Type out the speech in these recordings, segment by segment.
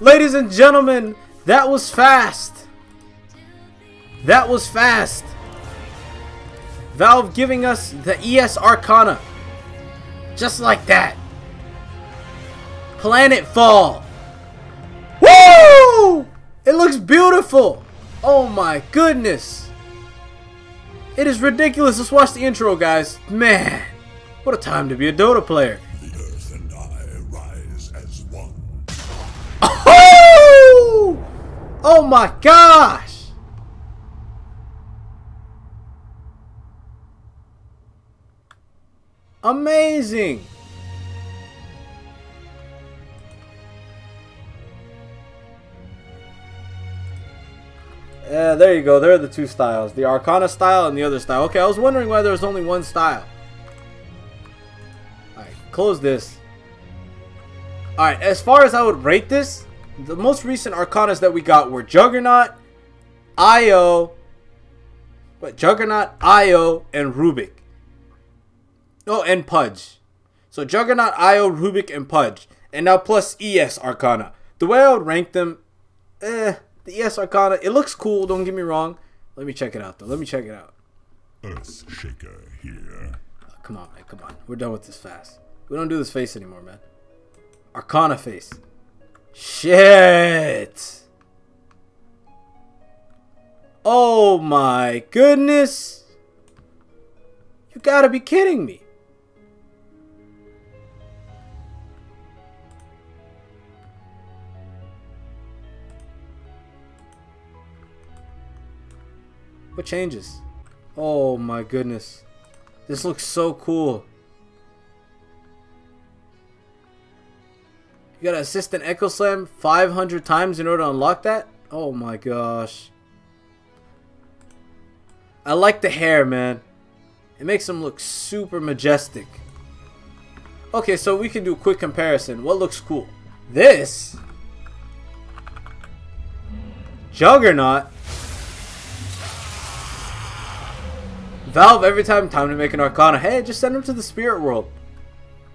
Ladies and gentlemen, that was fast. That was fast. Valve giving us the ES Arcana. Just like that. Planet Fall. Woo! It looks beautiful. Oh my goodness. It is ridiculous. Let's watch the intro, guys. Man, what a time to be a Dota player. The earth and I rise as one. Oh! Oh my gosh. Amazing. There you go. There are the two styles, the Arcana style and the other style. Okay, I was wondering why there was only one style. All right, close this. All right, as far as I would rate this, the most recent Arcanas that we got were Juggernaut, IO, and Rubick. Oh, and Pudge. So Juggernaut, IO, Rubick, and Pudge. And now plus ES Arcana. The way I would rank them, the ES Arcana, it looks cool, don't get me wrong. Let me check it out, though. Let me check it out. Earthshaker here. Oh, come on, man, come on. We're done with this fast. We don't do this face anymore, man. Arcana face. Shit. Oh, my goodness. You gotta be kidding me. What changes? Oh my goodness. This looks so cool. You gotta assist an Echo Slam 500 times in order to unlock that? Oh my gosh. I like the hair, man. It makes them look super majestic. Okay, so we can do a quick comparison. What looks cool? This. Juggernaut. Valve, every time to make an Arcana. Hey, just send them to the spirit world.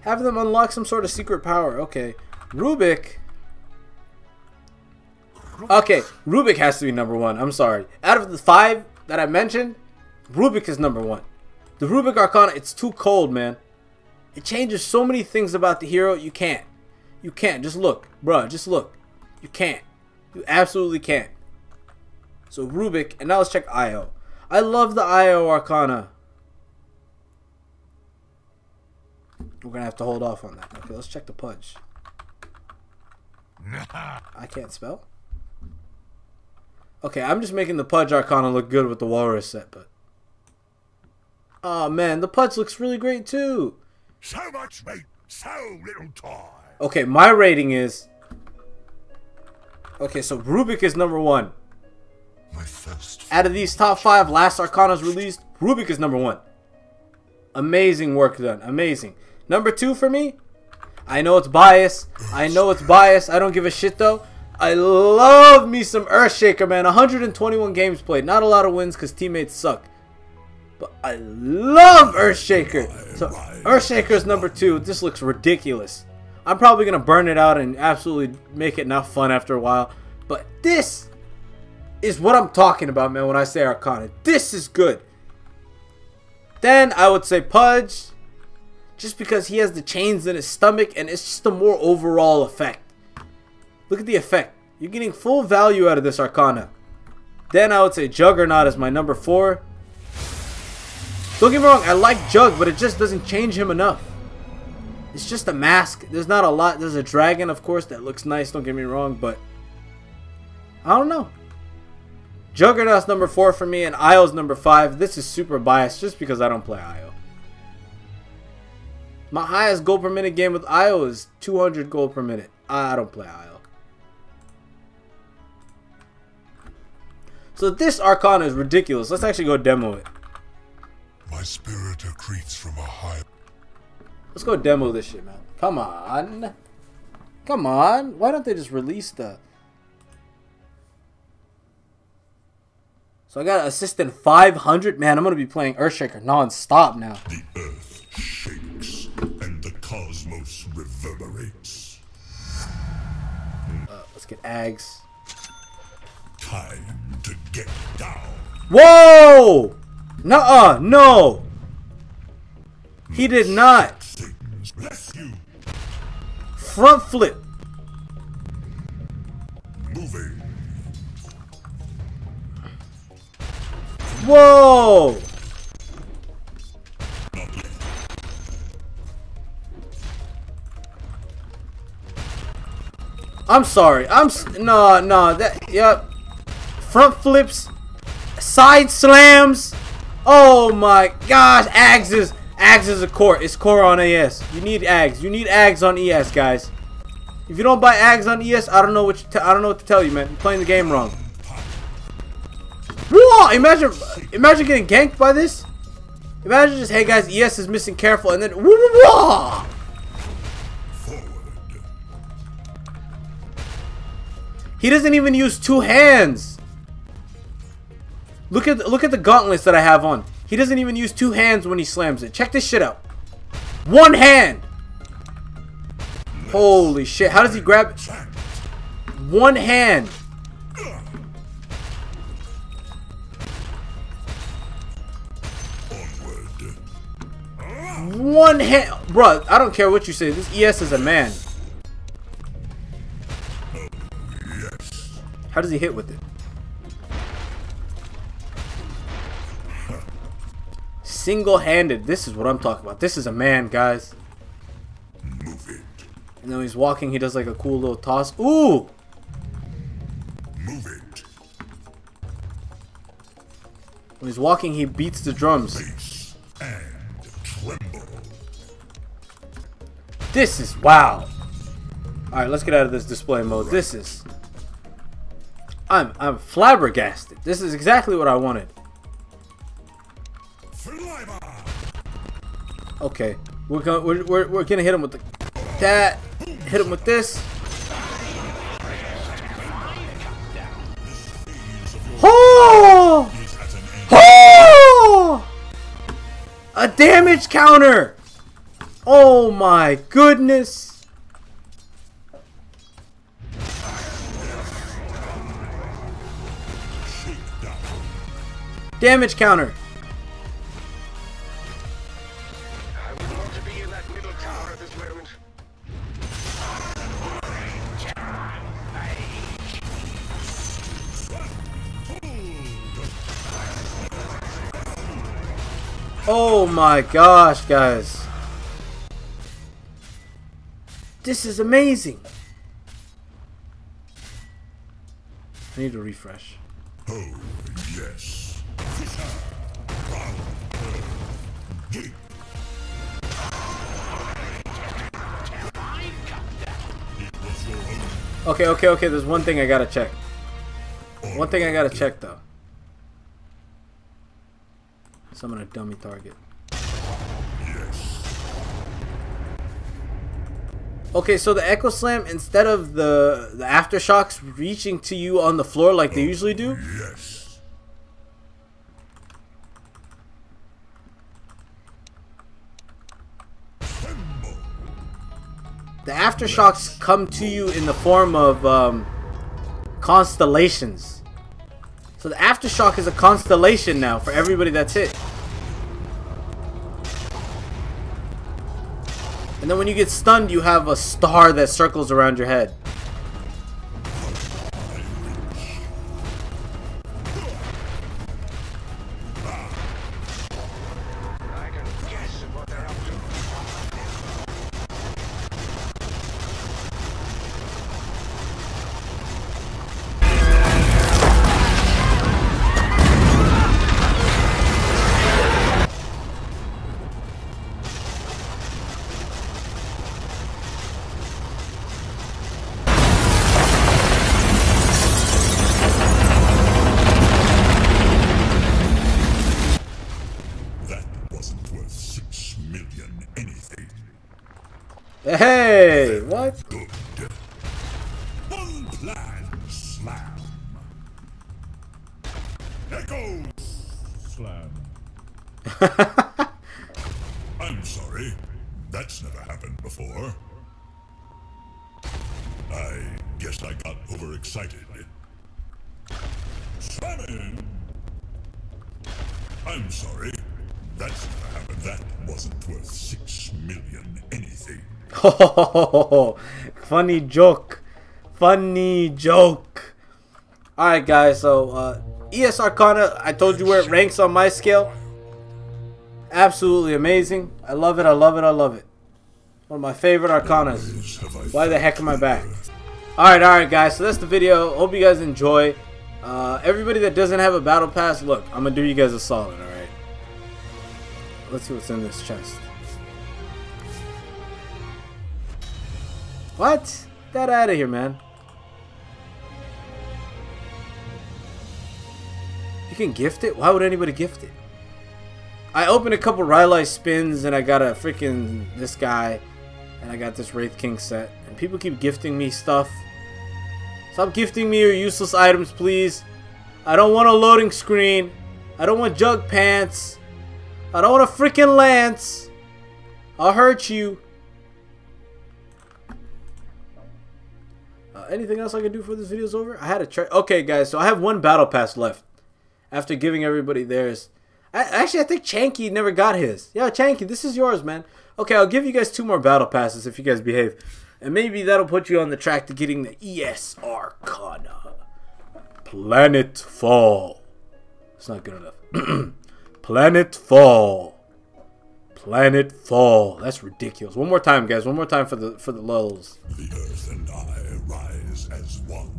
Have them unlock some sort of secret power. Okay. Rubick. Okay, Rubick has to be number one. I'm sorry. Out of the 5 that I mentioned, Rubick is number one. The Rubick Arcana, it's too cold, man. It changes so many things about the hero. You can't. You can't. Just look. Bruh, just look. You can't. You absolutely can't. So Rubick, and now let's check IO. I love the IO Arcana. We're gonna have to hold off on that. Okay, let's check the Pudge. I can't spell. Okay, I'm just making the Pudge Arcana look good with the Walrus set, but oh man, the Pudge looks really great too. So much weight, so little time. Okay, my rating is okay. So Rubick is number one. My first. Out of these top 5 last Arcanas released, Rubick is number one. Amazing work done. Amazing. Number 2 for me. I know it's biased. I know it's biased. I don't give a shit though. I love me some Earthshaker, man. 121 games played. Not a lot of wins because teammates suck. But I love Earthshaker. So Earthshaker is number 2. This looks ridiculous. I'm probably going to burn it out and absolutely make it not fun after a while. But this is what I'm talking about, man, when I say Arcana. This is good. Then I would say Pudge, just because he has the chains in his stomach and it's just a more overall effect. Look at the effect. You're getting full value out of this Arcana. Then I would say Juggernaut is my number 4. Don't get me wrong, I like Jug, but it just doesn't change him enough. It's just a mask. There's not a lot. There's a dragon, of course, that looks nice, don't get me wrong, but I don't know. Juggernaut's number 4 for me, and IO's number 5. This is super biased just because I don't play IO. My highest goal per minute game with IO is 200 gold per minute. I don't play IO. So this Arcana is ridiculous. Let's actually go demo it. My spirit accretes from a high. Let's go demo this shit, man. Come on. Come on. Why don't they just release the... So I got an assistant 500. Man, I'm going to be playing Earthshaker non-stop now. The earth shakes and the cosmos reverberates. Let's get Aghs. Time to get down. Whoa! Nuh-uh, no! He did not. Bless you. Front flip. Moving. Whoa! I'm sorry. No, that, yep. Front flips, side slams. Oh my gosh, Aghs is a core. It's core on AS. You need Aghs. You need Aghs on ES, guys. If you don't buy Aghs on ES, I don't know what to tell you, man. You're playing the game wrong. Whoa! Imagine getting ganked by this. Imagine just, hey guys, ES is missing. Careful, and then whoa! He doesn't even use two hands. Look at the gauntlets that I have on. He doesn't even use two hands when he slams it. Check this shit out. One hand. Holy shit. How does he grab it? One hand. One hand. Bruh, I don't care what you say. This ES is a man. How does he hit with it? Single-handed. This is what I'm talking about. This is a man, guys. Move it. And then he's walking. He does like a cool little toss. Ooh! Move it. When he's walking, he beats the drums. And tremble. This is wow. Alright, let's get out of this display mode. Right. This is... I'm flabbergasted. This is exactly what I wanted. Okay, we're gonna hit him with that. Hit him with this. Oh! Oh! A damage counter. Oh my goodness. Damage counter. I would love to be in that middle tower at this moment. Oh my gosh, guys. This is amazing. I need to refresh. Oh, yes. Okay, there's one thing I gotta check. One thing I gotta check, though. Summon a dummy target. Okay, so the Echo Slam, instead of the aftershocks reaching to you on the floor like they usually do, the aftershocks come to you in the form of constellations. So the aftershock is a constellation now for everybody that's hit. And then when you get stunned, you have a star that circles around your head. Hey, what? Slam. Echo Slam. I'm sorry. That's never happened before. I guess I got overexcited. Slamming! I'm sorry. That's not what happened. That wasn't worth 6 million anything. Funny joke. Funny joke. Alright guys, so ES Arcana, I told you where it ranks on my scale. Absolutely amazing. I love it, I love it, I love it. One of my favorite Arcanas. Why the heck am I back? Alright guys, so that's the video. Hope you guys enjoy. Everybody that doesn't have a battle pass, look, I'm gonna do you guys a solid, alright? Let's see what's in this chest. What? Get out of here, man. Can gift it? Why would anybody gift it? I opened a couple Rylai spins and I got a freaking this guy and I got this Wraith King set and people keep gifting me stuff. Stop gifting me your useless items, please. I don't want a loading screen. I don't want jug pants. I don't want a freaking lance. I'll hurt you. Anything else I can do before this video's over? I had a try. Okay guys, so I have one battle pass left. After giving everybody theirs. Actually, I think Chanky never got his. Yeah, Chanky, this is yours, man. Okay, I'll give you guys 2 more battle passes if you guys behave. And maybe that'll put you on the track to getting the ES Arcana. Planet Fall. It's not good enough. Planet Fall. Planet Fall. That's ridiculous. One more time, guys. One more time for the lulls. The earth and I rise as one.